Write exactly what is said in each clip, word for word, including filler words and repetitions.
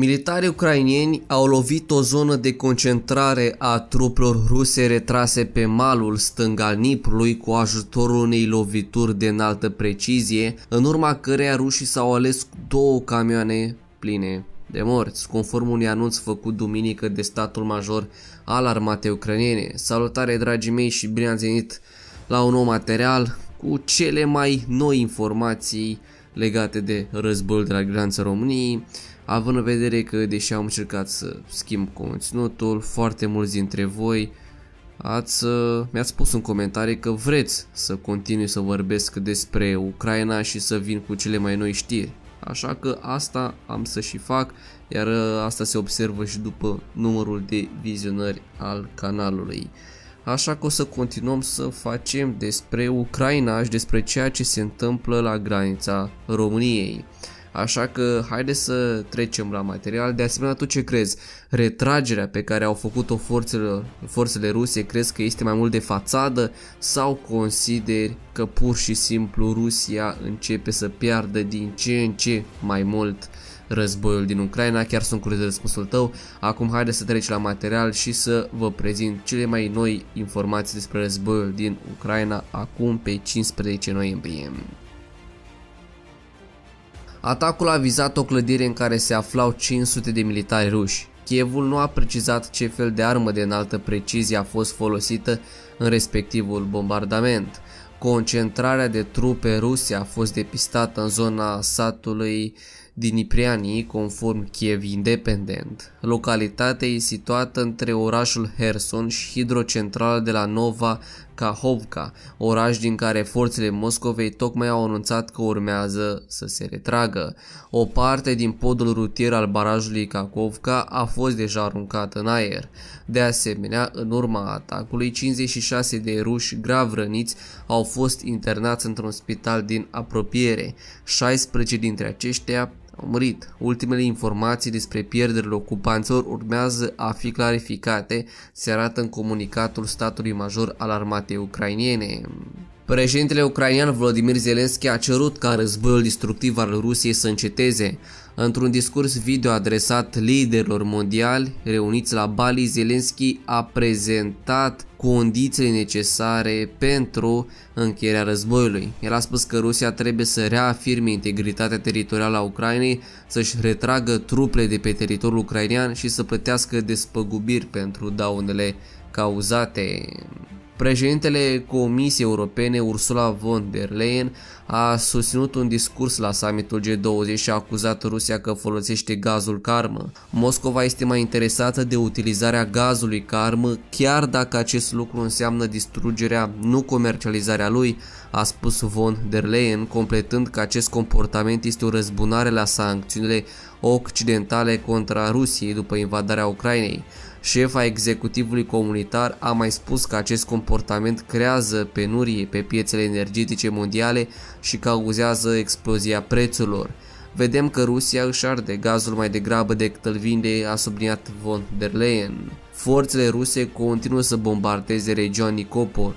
Militarii ucraineni au lovit o zonă de concentrare a trupelor ruse retrase pe malul stâng al Nipului cu ajutorul unei lovituri de înaltă precizie, în urma căreia rușii s-au ales două camioane pline de morți, conform unui anunț făcut duminică de statul major al armatei ucrainene. Salutare, dragii mei, și bine ați venit la un nou material cu cele mai noi informații legate de războiul de la granița României, având în vedere că, deși am încercat să schimb conținutul, foarte mulți dintre voi ați, mi-ați pus în comentarii că vreți să continui să vorbesc despre Ucraina și să vin cu cele mai noi știri. Așa că asta am să și fac, iar asta se observă și după numărul de vizionări al canalului. Așa că o să continuăm să facem despre Ucraina și despre ceea ce se întâmplă la granița României. Așa că haideți să trecem la material. De asemenea, tu ce crezi? Retragerea pe care au făcut-o forțele, forțele ruse, crezi că este mai mult de fațadă sau consideri că pur și simplu Rusia începe să piardă din ce în ce mai mult războiul din Ucraina? Chiar sunt curios de răspunsul tău. Acum haideți să treci la material și să vă prezint cele mai noi informații despre războiul din Ucraina acum pe cincisprezece noiembrie. Atacul a vizat o clădire în care se aflau cinci sute de militari ruși. Kievul nu a precizat ce fel de armă de înaltă precizie a fost folosită în respectivul bombardament. Concentrarea de trupe ruse a fost depistată în zona satului din Ipreanie, conform Kyiv Independent. Localitatea e situată între orașul Herson și hidrocentrala de la Nova Kahovka, oraș din care forțele Moscovei tocmai au anunțat că urmează să se retragă. O parte din podul rutier al barajului Kahovka a fost deja aruncată în aer. De asemenea, în urma atacului, cincizeci și șase de ruși grav răniți au fost internați într-un spital din apropiere. șaisprezece dintre aceștia au murit. Ultimele informații despre pierderile ocupanților urmează a fi clarificate, se arată în comunicatul statului major al armatei ucrainene. Președintele ucrainean Vladimir Zelensky a cerut ca războiul destructiv al Rusiei să înceteze. Într-un discurs video adresat liderilor mondiali reuniți la Bali, Zelensky a prezentat condițiile necesare pentru încheierea războiului. El a spus că Rusia trebuie să reafirme integritatea teritorială a Ucrainei, să-și retragă trupele de pe teritoriul ucrainean și să plătească despăgubiri pentru daunele cauzate. Președintele Comisiei Europene, Ursula von der Leyen, a susținut un discurs la summitul G douăzeci și a acuzat Rusia că folosește gazul ca armă. Moscova este mai interesată de utilizarea gazului ca armă, chiar dacă acest lucru înseamnă distrugerea, nu comercializarea lui, a spus von der Leyen, completând că acest comportament este o răzbunare la sancțiunile occidentale contra Rusiei după invadarea Ucrainei. Șefa executivului comunitar a mai spus că acest comportament creează penurie pe piețele energetice mondiale și cauzează explozia prețurilor. Vedem că Rusia își arde gazul mai degrabă decât îl vinde, a subliniat von der Leyen. Forțele ruse continuă să bombardeze regiunea Nicopor.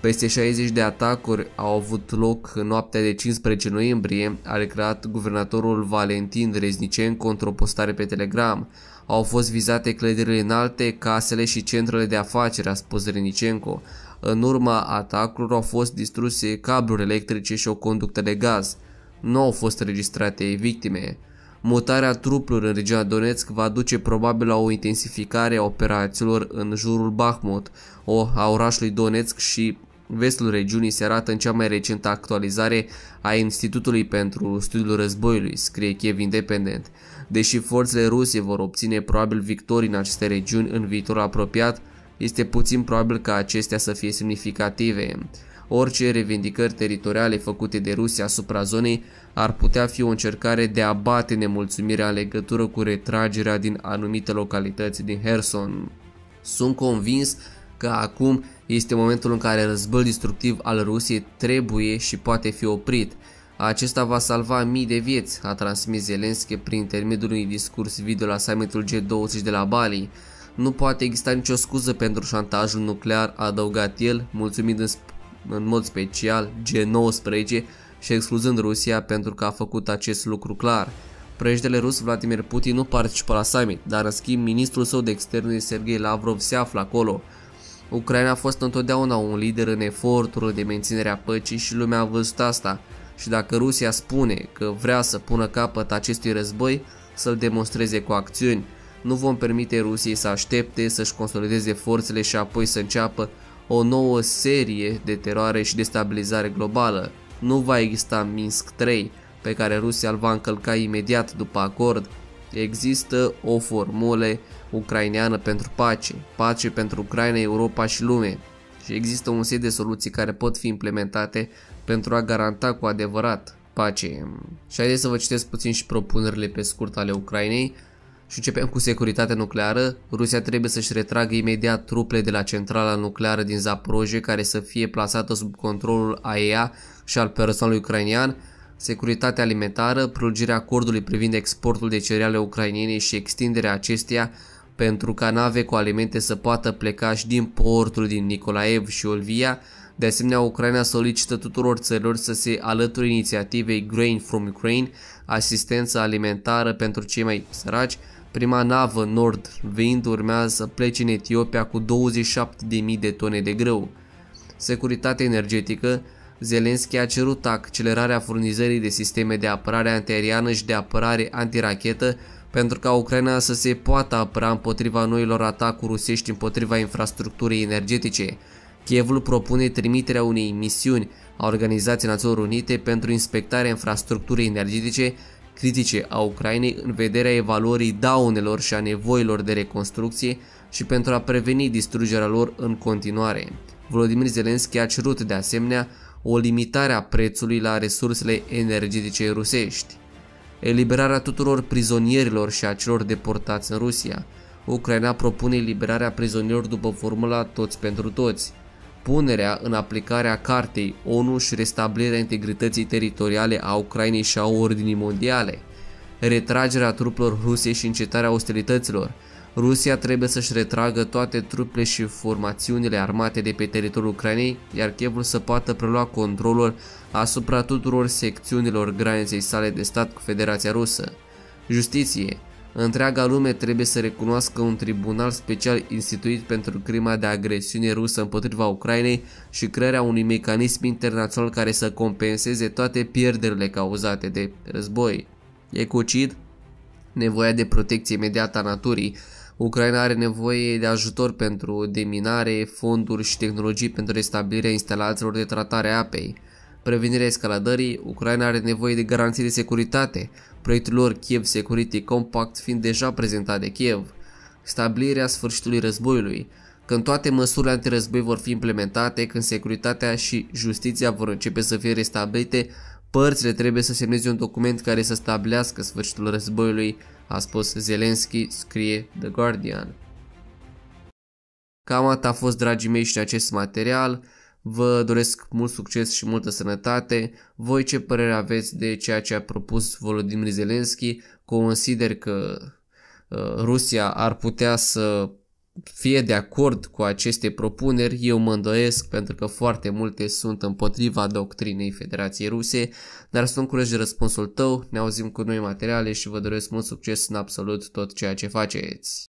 Peste șaizeci de atacuri au avut loc în noaptea de cincisprezece noiembrie, a declarat guvernatorul Valentin Dreznicen într-o postare pe Telegram. Au fost vizate clădirile înalte, casele și centrele de afaceri, a spus Dreznicenko. În urma atacurilor au fost distruse cabluri electrice și o conductă de gaz. Nu au fost înregistrate victime. Mutarea trupelor în regiunea Donetsk va duce probabil la o intensificare a operațiilor în jurul Bahmut, o a orașului Donetsk și vestul regiunii, se arată în cea mai recentă actualizare a Institutului pentru Studiul Războiului, scrie Kiev Independent. Deși forțele ruse vor obține probabil victorii în aceste regiuni în viitorul apropiat, este puțin probabil ca acestea să fie semnificative. Orice revendicări teritoriale făcute de Rusia asupra zonei ar putea fi o încercare de a bate nemulțumirea în legătură cu retragerea din anumite localități din Herson. Sunt convins că acum este momentul în care războiul destructiv al Rusiei trebuie și poate fi oprit. Acesta va salva mii de vieți, a transmis Zelensky prin intermediul unui discurs video la summitul G douăzeci de la Bali. Nu poate exista nicio scuză pentru șantajul nuclear, a adăugat el, mulțumind în, în mod special G nouăsprezece și excluzând Rusia pentru că a făcut acest lucru clar. Președele rus Vladimir Putin nu participă la summit, dar în schimb ministrul său de externe Sergei Lavrov se află acolo. Ucraina a fost întotdeauna un lider în eforturile de menținere a păcii și lumea a văzut asta. Și dacă Rusia spune că vrea să pună capăt acestui război, să-l demonstreze cu acțiuni. Nu vom permite Rusiei să aștepte, să-și consolideze forțele și apoi să înceapă o nouă serie de teroare și destabilizare globală. Nu va exista Minsk trei, pe care Rusia îl va încălca imediat după acord. Există o formulă ucraineană pentru pace, pace pentru Ucraina, Europa și lume. Și există un set de soluții care pot fi implementate pentru a garanta cu adevărat pace. Și haideți să vă citesc puțin și propunerile pe scurt ale Ucrainei. Și începem cu securitatea nucleară. Rusia trebuie să-și retragă imediat trupele de la centrala nucleară din Zaporojie, care să fie plasată sub controlul A I E A și al personalului ucrainean. Securitatea alimentară, prelungirea acordului privind exportul de cereale ucrainene și extinderea acesteia pentru ca nave cu alimente să poată pleca și din portul din Nikolaev și Olvia. De asemenea, Ucraina solicită tuturor țărilor să se alăture inițiativei Grain from Ukraine, asistență alimentară pentru cei mai săraci. Prima navă Nord Wind urmează să plece în Etiopia cu douăzeci și șapte de mii de tone de grâu. Securitatea energetică. Zelensky a cerut accelerarea furnizării de sisteme de apărare antiaeriană și de apărare antirachetă pentru ca Ucraina să se poată apăra împotriva noilor atacuri rusești împotriva infrastructurii energetice. Kievul propune trimiterea unei misiuni a Organizației Națiunilor Unite pentru inspectarea infrastructurii energetice critice a Ucrainei în vederea evaluării daunelor și a nevoilor de reconstrucție și pentru a preveni distrugerea lor în continuare. Volodymyr Zelensky a cerut de asemenea o limitare a prețului la resursele energetice rusești, eliberarea tuturor prizonierilor și a celor deportați în Rusia. Ucraina propune eliberarea prizonierilor după formula toți pentru toți, punerea în aplicare a cartei O N U și restabilirea integrității teritoriale a Ucrainei și a ordinii mondiale, retragerea trupelor ruse și încetarea ostilităților. Rusia trebuie să-și retragă toate trupele și formațiunile armate de pe teritoriul Ucrainei, iar Kievul să poată prelua controlul asupra tuturor secțiunilor graniței sale de stat cu Federația Rusă. Justiție. Întreaga lume trebuie să recunoască un tribunal special instituit pentru crima de agresiune rusă împotriva Ucrainei și crearea unui mecanism internațional care să compenseze toate pierderile cauzate de război. Ecocid. Nevoia de protecție imediată a naturii. Ucraina are nevoie de ajutor pentru deminare, fonduri și tehnologii pentru restabilirea instalațiilor de tratare a apei. Prevenirea escaladării. Ucraina are nevoie de garanții de securitate, proiectul lor Kiev Security Compact fiind deja prezentat de Kiev. Stabilirea sfârșitului războiului. Când toate măsurile antirăzboi vor fi implementate, când securitatea și justiția vor începe să fie restabilite, părțile trebuie să semneze un document care să stabilească sfârșitul războiului, a spus Zelensky, scrie The Guardian. Cam atât a fost, dragii mei, și acest material. Vă doresc mult succes și multă sănătate. Voi ce părere aveți de ceea ce a propus Volodymyr Zelensky? Consider că uh, Rusia ar putea să fie de acord cu aceste propuneri? Eu mă îndoiesc, pentru că foarte multe sunt împotriva doctrinei Federației Ruse, dar sunt curios de răspunsul tău. Ne auzim cu noi materiale și vă doresc mult succes în absolut tot ceea ce faceți.